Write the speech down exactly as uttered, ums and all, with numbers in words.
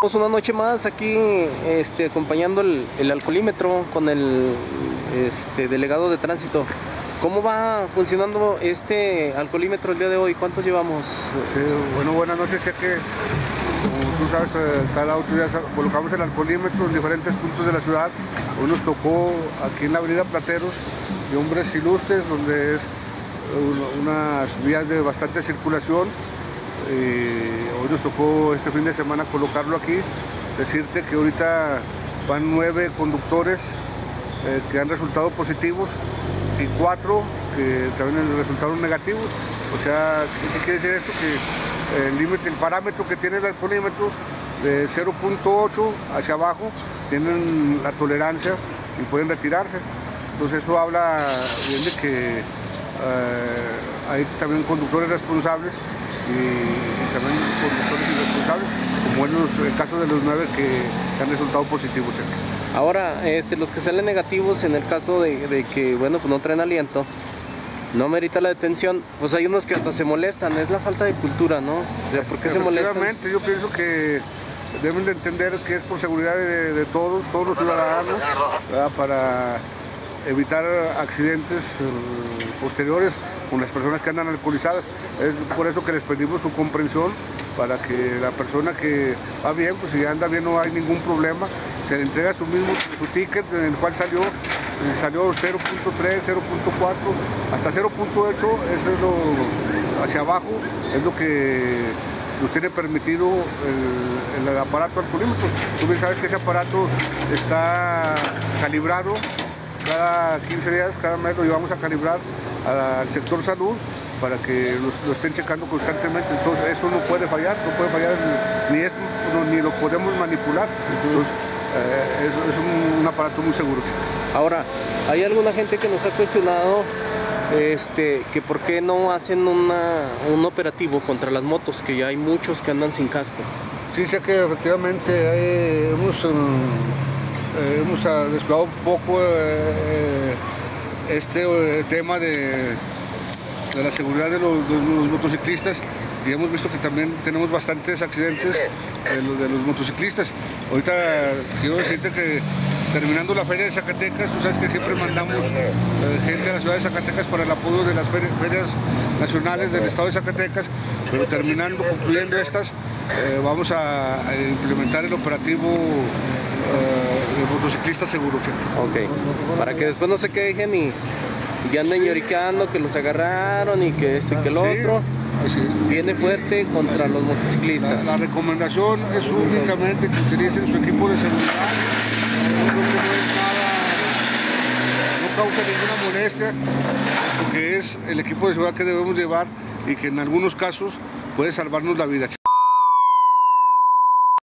Una noche más aquí este, acompañando el, el alcoholímetro con el este, delegado de tránsito. ¿Cómo va funcionando este alcoholímetro el día de hoy? ¿Cuántos llevamos? Sí, bueno, buenas noches, ya que como tú sabes, cada ocho días colocamos el alcoholímetro en diferentes puntos de la ciudad. Hoy nos tocó aquí en la avenida Plateros de Hombres Ilustres, donde es unas vías de bastante circulación. Eh, hoy nos tocó este fin de semana colocarlo aquí. Decirte que ahorita van nueve conductores eh, que han resultado positivos y cuatro que también resultaron negativos. O sea, ¿qué quiere decir esto? Que el límite, el parámetro que tiene el alcoholímetro de cero punto ocho hacia abajo tienen la tolerancia y pueden retirarse. Entonces eso habla bien de que eh, hay también conductores responsables y también conductores irresponsables, como en los, el caso de los nueve que han resultado positivos aquí. Ahora, este, los que salen negativos en el caso de, de que, bueno, pues no traen aliento, no merita la detención, pues hay unos que hasta se molestan, es la falta de cultura, ¿no? O sea, ¿por qué se molestan? Efectivamente, yo pienso que deben de entender que es por seguridad de, de todos, todos los ciudadanos, ¿verdad? Para evitar accidentes eh, posteriores con las personas que andan alcoholizadas. Es por eso que les pedimos su comprensión, para que la persona que va bien, pues si anda bien no hay ningún problema, se le entrega su mismo su ticket en el cual salió salió cero punto tres, cero punto cuatro, hasta cero punto ocho, eso es lo hacia abajo, es lo que nos tiene permitido el, el aparato alcoholímetro. Tú bien sabes que ese aparato está calibrado. Cada quince días, cada mes lo llevamos a calibrar al sector salud para que lo estén checando constantemente. Entonces eso no puede fallar, no puede fallar, ni, es, no, ni lo podemos manipular. Entonces eh, es, es un, un aparato muy seguro. Ahora, hay alguna gente que nos ha cuestionado este, que por qué no hacen una, un operativo contra las motos, que ya hay muchos que andan sin casco. Sí, sé que efectivamente hay, hemos... Um, Eh, hemos descuidado un poco eh, este eh, tema de, de la seguridad de los, de los motociclistas, y hemos visto que también tenemos bastantes accidentes eh, de los motociclistas. Ahorita quiero decirte que terminando la feria de Zacatecas, tú sabes que siempre mandamos eh, gente a la ciudad de Zacatecas para el apoyo de las ferias nacionales del estado de Zacatecas, pero terminando, concluyendo estas, eh, vamos a, a implementar el operativo Uh, el motociclista seguro. Ok, para que después no se quejen y, y anden lloriqueando que los agarraron y que esto y que el otro. Sí, viene fuerte contra los motociclistas. La, la recomendación es únicamente que utilicen su equipo de seguridad. No, no, no causa ninguna molestia, porque es el equipo de seguridad que debemos llevar y que en algunos casos puede salvarnos la vida.